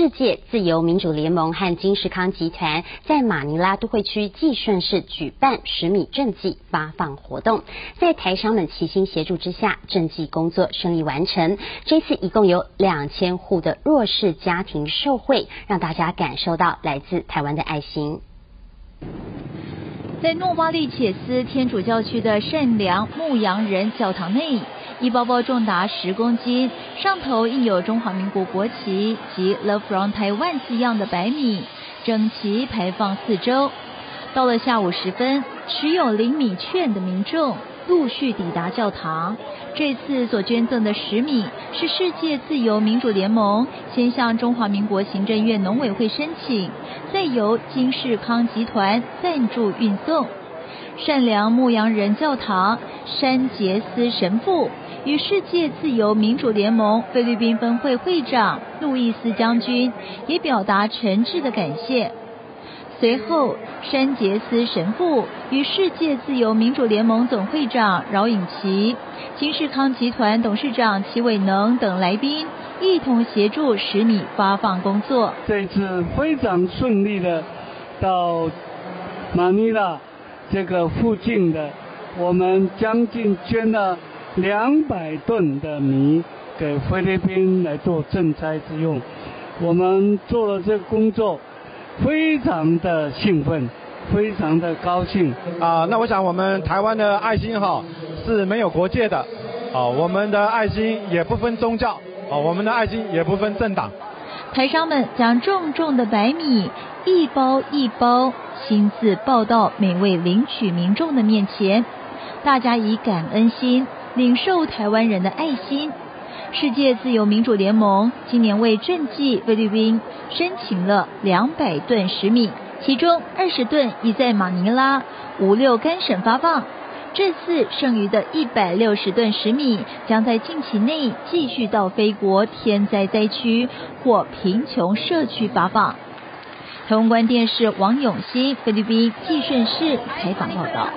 世界自由民主联盟和金石康集团在马尼拉都会区济顺市举办10米政绩发放活动，在台商们齐心协助之下，政绩工作顺利完成。这次一共有2000户的弱势家庭受惠，让大家感受到来自台湾的爱心。 在诺瓦利切斯天主教区的善良牧羊人教堂内，一包包重达10公斤、上头印有中华民国国旗及 “Love from Taiwan” 字样的白米，整齐排放4周。到了下午10分，持有0米券的民众陆续抵达教堂。这次所捐赠的10米是世界自由民主联盟先向中华民国行政院农委会申请。 再由金世康集团赞助运送。善良牧羊人教堂山杰斯神父与世界自由民主联盟菲律宾分会会长路易斯将军也表达诚挚的感谢。随后，山杰斯神父与世界自由民主联盟总会长饶颖奇、金世康集团董事长齐伟能等来宾。 一同协助10米发放工作。这一次非常顺利的到马尼拉这个附近的，我们将近捐了200吨的米给菲律宾来做赈灾之用。我们做了这个工作，非常的兴奋，非常的高兴。那我想我们台湾的爱心哈是没有国界的，我们的爱心也不分宗教。 我们的爱心也不分政党。台商们将重重的白米一包一包，亲自抱到每位领取民众的面前，大家以感恩心领受台湾人的爱心。世界自由民主联盟今年为赈济菲律宾申请了200吨10米，其中20吨已在马尼拉、5、6干省发放。 这次剩余的160吨10米将在近期内继续到非国天灾灾区或贫穷社区发放。台湾观电视王永熙，菲律宾济顺市采访报道。